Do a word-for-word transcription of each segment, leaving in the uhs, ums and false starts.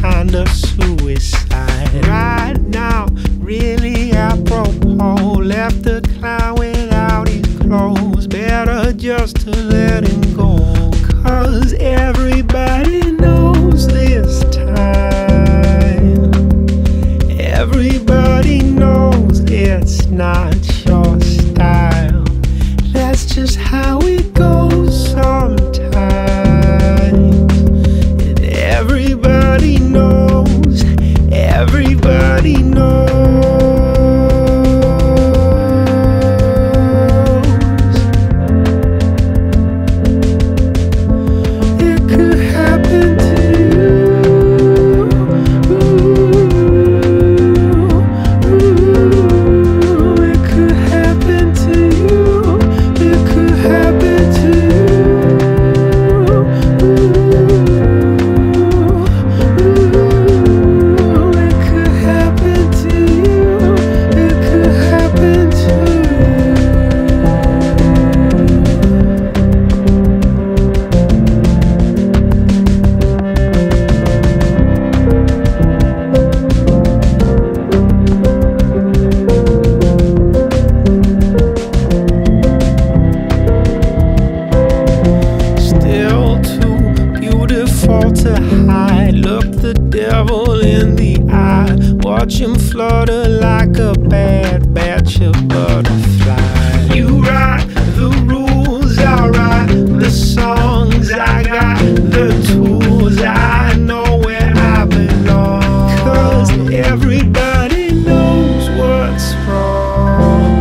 kind of suicide. Right now, really apropos, left the clown without his clothes. Better just to let him go, cause everybody knows this time. Everybody knows it's not your style. That's just how it goes sometimes. And everybody knows, everybody knows. Look the devil in the eye, watch him flutter like a bad batch of butterfly. You write the rules, I write the songs, I got the tools, I know where I belong. Cause everybody knows what's wrong,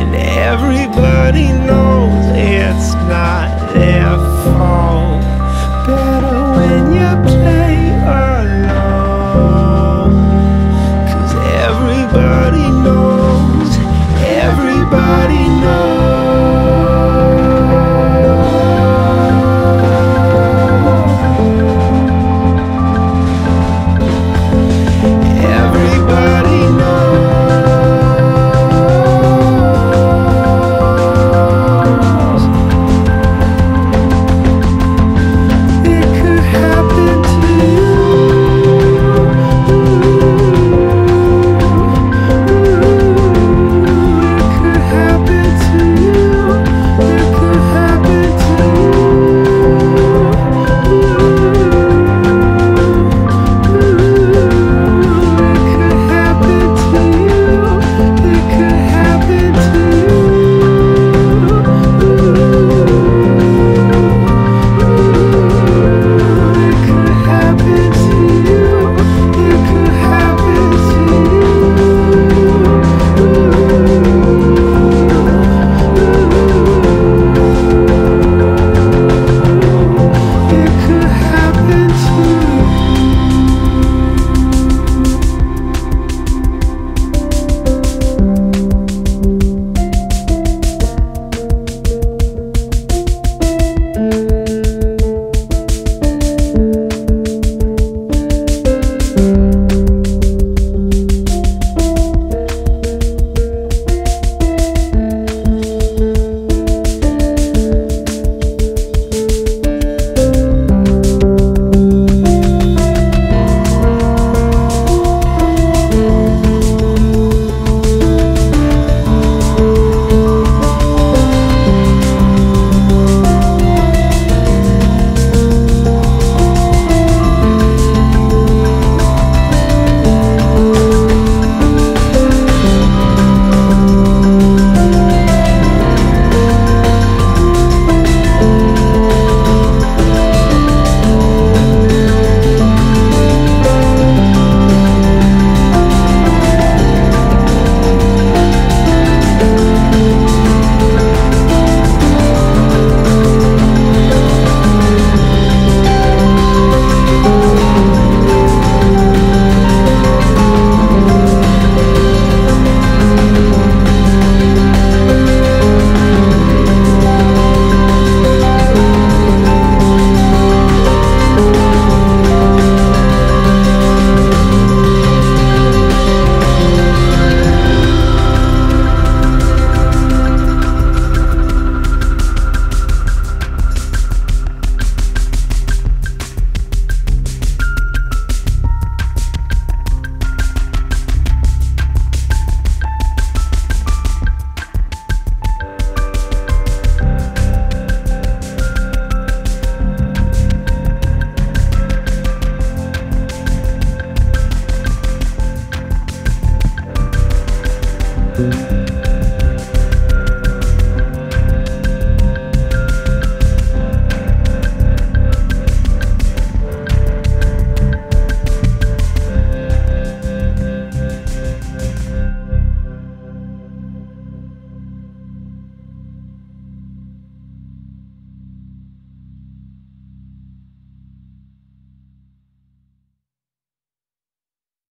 and everybody knows it's not their fault. Better when you play alone, cause everybody knows, everybody knows. you.